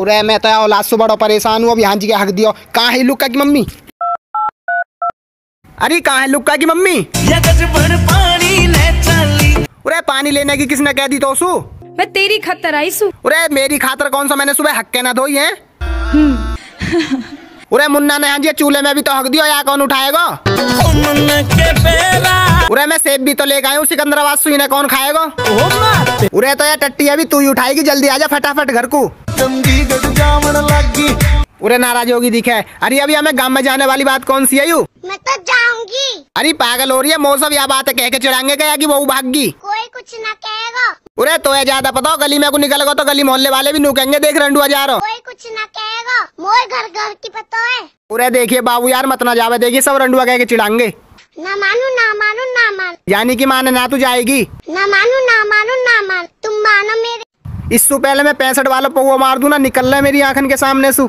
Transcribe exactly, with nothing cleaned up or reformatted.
अरे मैं तो औलाद से बड़ो परेशान हूँ। अब यहाँ जी के हक दियो। कहाँ है लुक्का की मम्मी? अरे कहाँ है लुक्का की मम्मी? अरे पानी लेने की किसने कह दी? तो सु मैं तेरी खातर आई सु। अरे मेरी खातर कौन सा मैंने सुबह हक के ना धोई है। अरे मुन्ना ने हांजी चूल्हे में भी तो हक दियो, या कौन उठाएगा? उरे मैं सेब भी तो लेकर आया हूँ सिकंदराबाद से, इन्हें कौन खाएगा? उरे तो यार टट्टी अभी तू ही उठाएगी, जल्दी आजा फटाफट घर को। उरे नाराज होगी दिखे। अरे अभी हमें गांव में जाने वाली बात कौन सी है? यू मैं तो जाऊंगी। अरे पागल हो रही है मौसम, यह बात कह के चिढ़ाएंगे क्या कि वो भागी? कोई कुछ ना कहेगा। उरे तो ज्यादा पता हो, गली में को निकल गो तो गली मोहल्ले वाले भी नूकेंगे, देख रंडुआ जा रहा। कोई कुछ ना कहेगा, मोर घर घर की पता है। उरे देखिए बाबू यार मत ना जावे, देखिए सब रंडुआ कह के चिढ़ाएंगे। ना मानू ना मानू ना मान, यानी कि माने ना तू जाएगी। ना मानू ना मानू ना मान, तुम मानो मेरे। इससे पहले मैं पैंसठ वाला पौवा मार दूं ना, निकल रहा है मेरी आंखन के सामने सु।